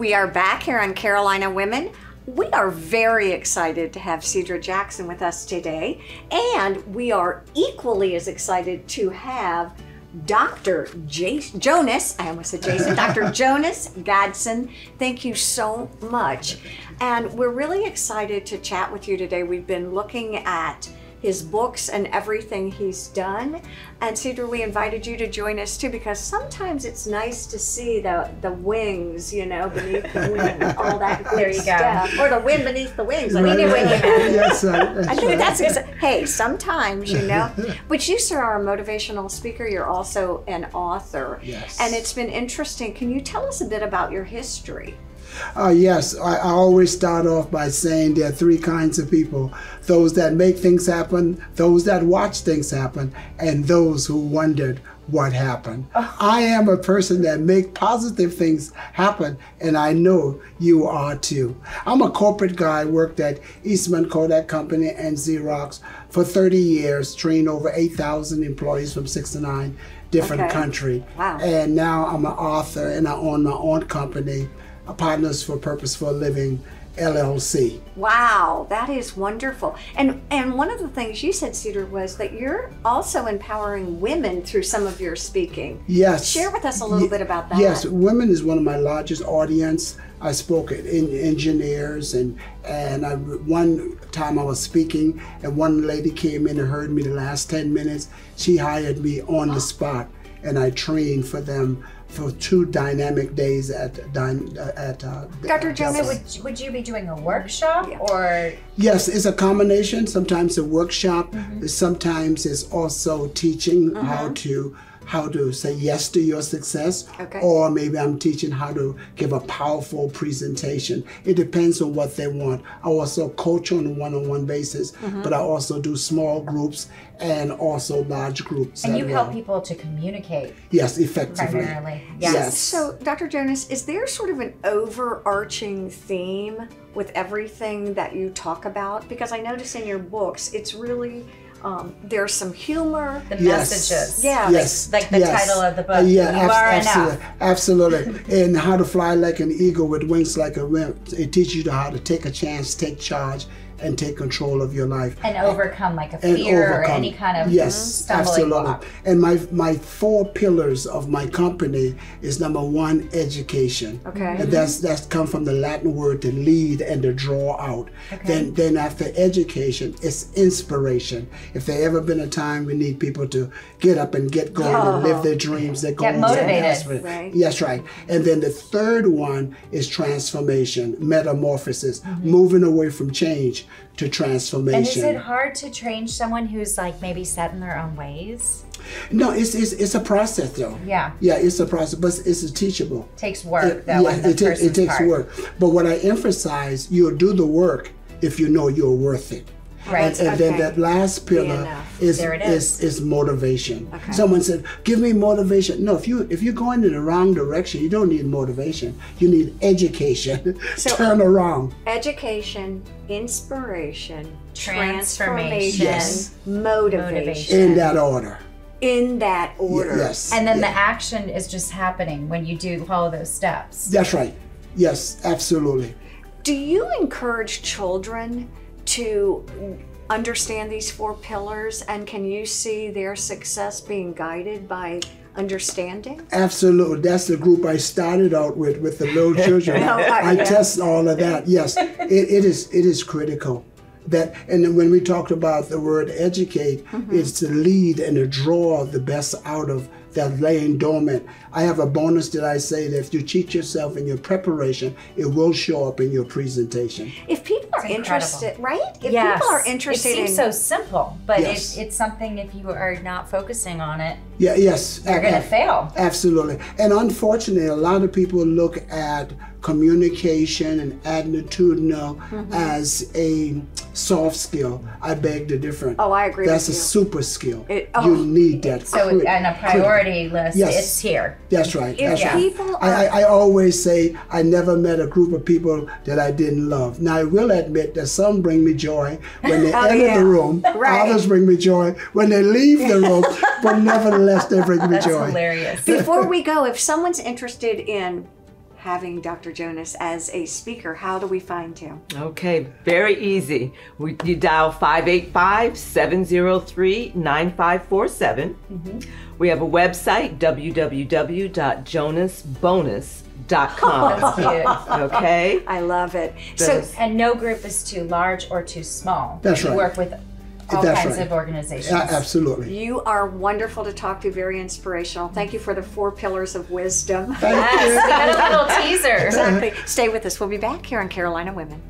We are back here on Carolina Women. We are very excited to have Sidrah Jackson with us today, and we are equally as excited to have Dr. Jonas Gadson. Thank you so much. And we're really excited to chat with you today. We've been looking at his books and everything he's done. And Sidrah, we invited you to join us too, because sometimes it's nice to see the wings, you know, beneath the wings, all that good stuff. Or the wind beneath the wings. Right. I mean, yes, I think that's exactly. Hey, sometimes, you know. But you, sir, are a motivational speaker. You're also an author. Yes. And it's been interesting. Can you tell us a bit about your history? Yes, I always start off by saying there are three kinds of people: those that make things happen, those that watch things happen, and those who wondered what happened. I am a person that makes positive things happen, and I know you are too. I'm a corporate guy, worked at Eastman Kodak Company and Xerox for 30 years, trained over 8,000 employees from 6 to 9 different countries. Wow. And now I'm an author, and I own my own company, Partners for Purposeful Living LLC. Wow, that is wonderful. And one of the things you said, Sidrah, was that you're also empowering women through some of your speaking. Yes. Share with us a little bit about that. Yes, women is one of my largest audience. I spoke at engineers, and one time I was speaking, and one lady came in and heard me the last 10 minutes. She hired me on the spot, and I trained for them for 2 dynamic days at Dr. Jonas, would you be doing a workshop or? Yes, it's a combination. Sometimes a workshop, sometimes it's also teaching how to say yes to your success, or maybe I'm teaching how to give a powerful presentation. It depends on what they want. I also coach on a one-on-one basis, but I also do small groups and also large groups. And you help people to communicate. Yes, effectively. Primarily. Yes. So, Dr. Jonas, is there sort of an overarching theme with everything that you talk about? Because I notice in your books, it's really there's some humor. The messages. Yeah. Yes. Like the title of the book. Yeah, absolutely. And How to Fly Like an Eagle with Wings Like a Wimp. It teaches you how to take a chance, take charge, and take control of your life. And overcome like a fear or any kind of stumbling block. And my 4 pillars of my company is number 1, education. And that's come from the Latin word to lead and to draw out. Then after education, it's inspiration. If there ever been a time we need people to get up and get going and live their dreams, their goals. Get motivated. Yes, right. And then the 3rd one is transformation, metamorphosis, moving away from change to transformation. And is it hard to change someone who's like maybe set in their own ways? No, it's a process though. Yeah. Yeah, it's a process, but it's teachable. Takes work though. Yeah, it takes work. But what I emphasize, you'll do the work if you know you're worth it. Right. And then that last pillar is motivation. Someone said, "Give me motivation." No, if you're going in the wrong direction, you don't need motivation. You need education. So turn around. Education, inspiration, transformation, motivation. In that order. In that order. Yes. And then the action is just happening when you do follow those steps. That's right. Yes, absolutely. Do you encourage children to understand these 4 pillars, and can you see their success being guided by understanding? Absolutely. That's the group I started out with the little children. I test all of that. Yes, it is critical. And when we talked about the word educate, it's to lead and to draw the best out of that laying dormant. I have a bonus that I say that if you teach yourself in your preparation, it will show up in your presentation. If people are interested, right? If people are interested, it seems so simple, but it's something. If you are not focusing on it, you're going to fail. Absolutely. And unfortunately, a lot of people look at communication and attitudinal as a soft skill. I beg to differ. Oh, I agree. That's with a super skill. You need that. So, and a priority list. Yes. It's here. That's right. I always say I never met a group of people that I didn't love. Now I will admit that some bring me joy when they enter the room. Others bring me joy when they leave the room. But nevertheless, they bring me joy. That's hilarious. Before we go, if someone's interested in having Dr. Jonas as a speaker. How do we find him? Okay, very easy. You dial 585-703-9547. Mm-hmm. We have a website, www.jonasbonus.com. That's cute. Okay? I love it. So, and no group is too large or too small. That's right. You work with all kinds of organizations. Absolutely. You are wonderful to talk to, very inspirational. Thank you for the 4 pillars of wisdom. Yes, we got a little teaser. Exactly. Stay with us. We'll be back here on Carolina Women.